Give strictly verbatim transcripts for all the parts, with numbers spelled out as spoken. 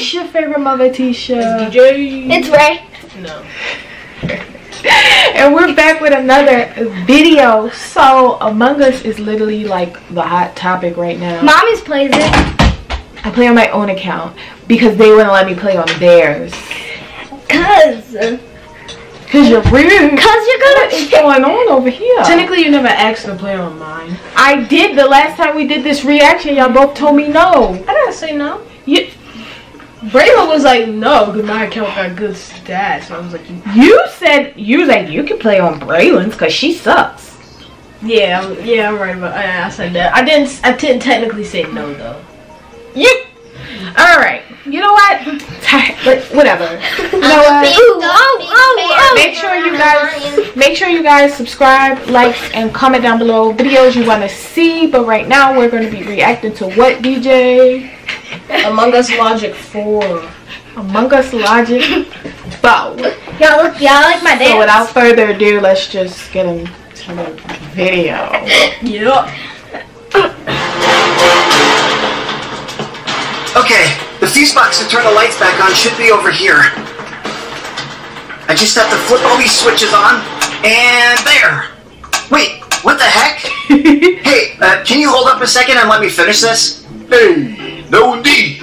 What's your favorite mother t-shirt? It's D J. It's Ray. No. And we're back with another video. So Among Us is literally like the hot topic right now. Mommy's plays it. I play on my own account because they wouldn't let me play on theirs. Cause. Cause you're rude. Cause you're gonna. What is going on over here? Technically, you never asked to play on mine. I did the last time we did this reaction. Y'all both told me no. I didn't say no. You. Braylon was like, no, because my account got good stats. So I was like, you, you said, you was like, you can play on Braylon's because she sucks. Yeah, I'm, yeah, I'm right about. I, I said that. I didn't. I didn't technically say no though. Yeah. All right. You know what? But whatever. You know what? Oh, oh, oh. Make sure you guys, make sure you guys subscribe, like, and comment down below videos you want to see. But right now, we're going to be reacting to what, D J? Among Us Logic four. Among Us Logic. Bow. Y'all look, y'all like my dance. So without further ado, let's just get into the video. Yup. Okay, the fuse box to turn the lights back on should be over here. I just have to flip all these switches on, and there. Wait, what the heck? Hey, uh, can you hold up a second and let me finish this? Hey. No indeed.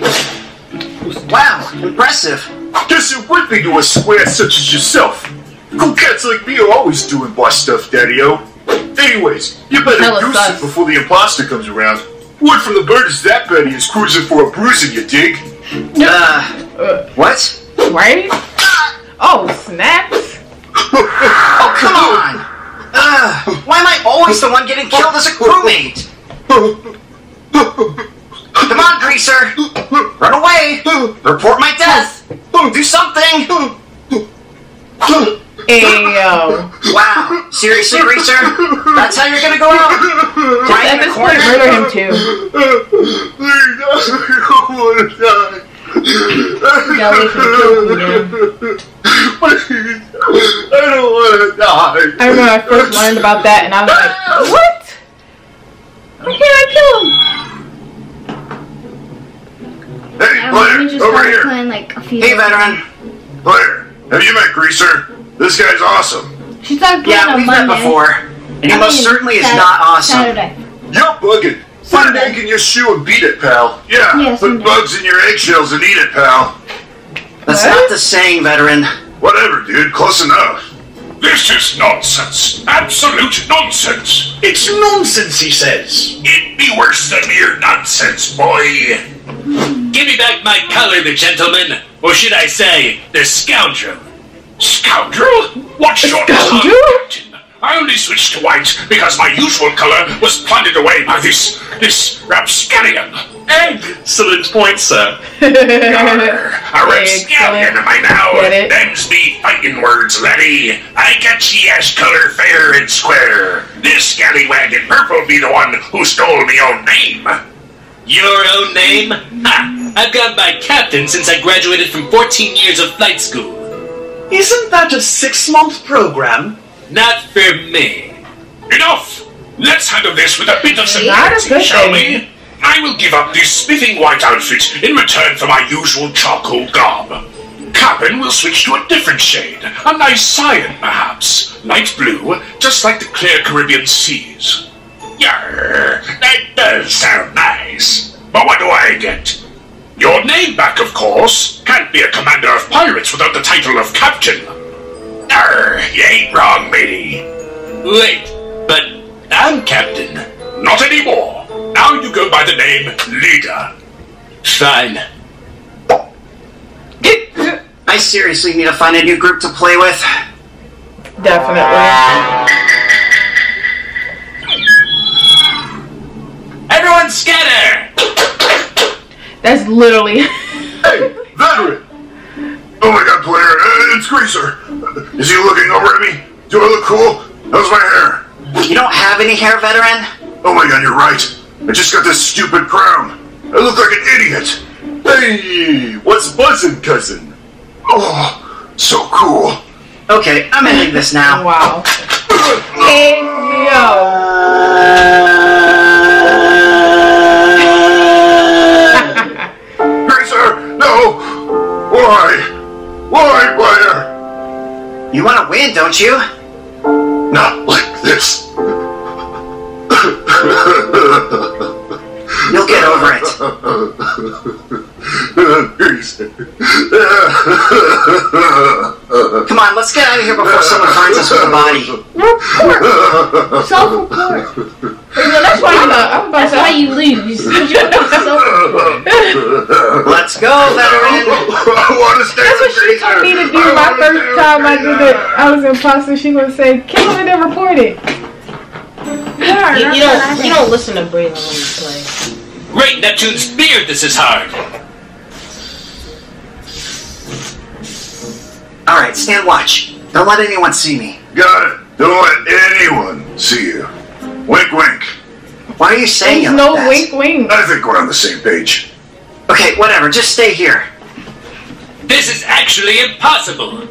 Wow, impressive. Guess it would be to a square such as yourself. Cool cats like me are always doing boss stuff, Daddy-O. Anyways, you better do it before the imposter comes around. What from the bird is that, Betty? Is cruising for a bruising, you dig? Uh, what? Right? Oh, snaps. Oh, come on. Uh, why am I always the one getting killed as a crewmate? Come on, Greaser! Run away! Report my death! Do something! Ayo. Wow. Seriously, Greaser? That's how you're gonna go out? Right in the corner? Murder him, too. I don't wanna die. I remember I first learned about that and I was like, what? Why can't I kill him? Hey, Blair, over here. Playing, like, a few hey, veteran. Blair, have you met Greaser? This guy's awesome. She's not yeah, we've met before. And he most certainly is not awesome. You're bugging. Put an egg in your shoe and beat it, pal. Yeah, yeah put bugs in your eggshells and eat it, pal. That's what? Not the saying, veteran. Whatever, dude. Close enough. This is nonsense. Absolute nonsense. It's nonsense, he says. It'd be worse than mere nonsense, boy. Give me back my collar, the gentleman, or should I say, the scoundrel. Scoundrel? What's your color, Captain? I only switched to white because my usual color was plundered away by this, this rapscallion. Excellent point, sir. Yarr, a rapscallion am I now? Them's me fighting words, laddie. I got ye ash color fair and square. This scallywag in purple be the one who stole me own name. Your own name? Ha! I've got my captain since I graduated from fourteen years of flight school. Isn't that a six-month program? Not for me. Enough! Let's handle this with a bit of simplicity, shall we? I will give up this spiffing white outfit in return for my usual charcoal garb. Captain will switch to a different shade, a nice cyan, perhaps. Light blue, just like the clear Caribbean seas. Yarr, that does sound nice. But what do I get? Your name back, of course. Can't be a commander of pirates without the title of captain. Yarr, you ain't wrong, matey. Wait, but I'm captain. Not anymore. Now you go by the name Leader. Fine. I seriously need to find a new group to play with. Definitely. Everyone scatter! That's literally... Hey, veteran! Oh my god, Blair, uh, it's Greaser. Is he looking over at me? Do I look cool? How's my hair? You don't have any hair, veteran? Oh my god, you're right. I just got this stupid crown. I look like an idiot. Hey, what's buzzin', cousin? Oh, so cool. Okay, I'm ending this now. Wow. Hey, yo. No! me, don't you? Not like this. You'll get over it. Come on, let's get out of here before someone finds us with a body. No, pork. Self-report. That's why you, I'm about that's why you lose. Let's go, veteran. I want to stay. That's what she told me to do I my first time I did it. I was an imposter. She was going to say, kill it and report it. Yeah, you, you, don't, you don't listen to Braylon when you play. Great Neptune's beard, this is hard. Alright, stand watch. Don't let anyone see me. Got it. Don't let anyone see you. Wink, wink. Why are you saying There's no that? wink, wink. I think we're on the same page. Okay, whatever. Just stay here. This is actually impossible.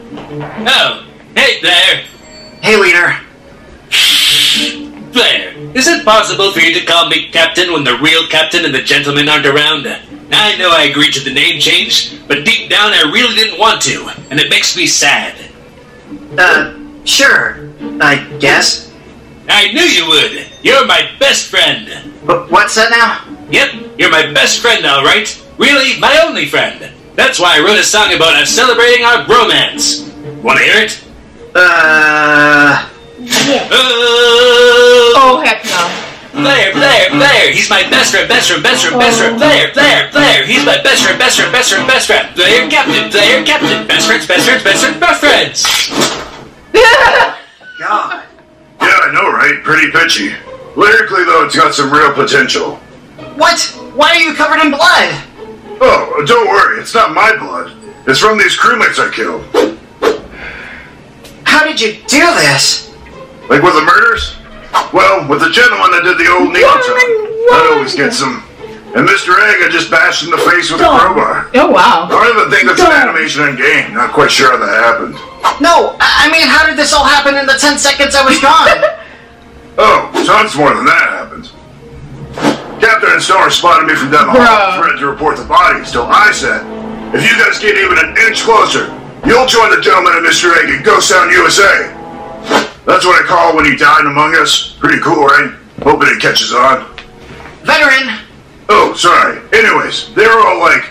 Oh, hey, Blair. Hey, Wiener. Blair, is it possible for you to call me Captain when the real Captain and the gentlemen aren't around? I know I agreed to the name change, but deep down I really didn't want to, and it makes me sad. Uh, sure, I guess. I knew you would. You're my best friend. What's that now? Yep, you're my best friend, all right. Really, my only friend. That's why I wrote a song about us celebrating our bromance. Want to hear it? Uh... Yeah. Oh, oh heck no. Blair, Blair, Blair. He's my best friend, best friend, best friend, best friend. Blair, Blair, Blair. He's my best friend, best friend, best friend, best friend. Blair, Captain, Blair, Captain. Best friends, best friends, best friends, best friends. God. Yeah, I know, right? Pretty pitchy. Lyrically, though, it's got some real potential. What? Why are you covered in blood? Oh, don't worry. It's not my blood. It's from these crewmates I killed. How did you do this? Like with the murders? Well, with the gentleman that did the old neon song. That always gets him. And Mister Egg, I just bashed in the face with Duh. a crowbar. Oh, wow. I don't even think that's Duh. an animation in game. Not quite sure how that happened. No, I mean, how did this all happen in the ten seconds I was gone? Oh, tons more than that happened. Captain and Star spotted me from down the hall, threatened to report the bodies, till I said, if you guys get even an inch closer, you'll join the gentleman and Mister Egg in Ghost Town, U S A. That's what I call when he died among us. Pretty cool, right? Hoping it catches on. Veteran! Oh, sorry. Anyways, they were all like,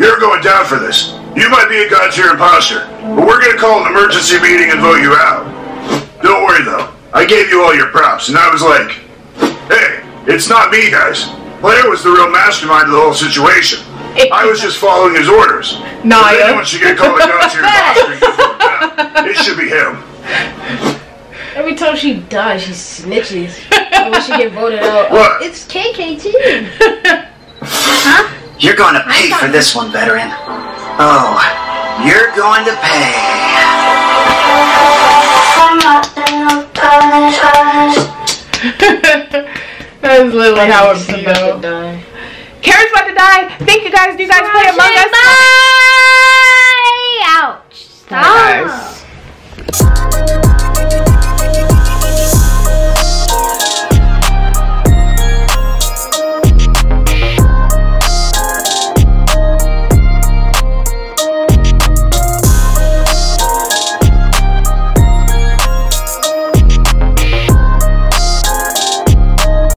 you're going down for this. You might be a god tier imposter, but we're going to call an emergency meeting and vote you out. Don't worry, though. I gave you all your props, and I was like, hey, it's not me, guys. Blair was the real mastermind of the whole situation. I was just following his orders. No, if anyone should get called a god tier imposter, it should be him. Every time she dies, she snitches. And when she get voted out, what? It's K K T. Huh? You're going to pay for this one, veteran. Oh, you're going to pay. That is literally how it's supposed to die. Karen's about to die. Thank you guys. Do you guys Watch play Among Us? Bye. Ouch. Stop. Hey guys.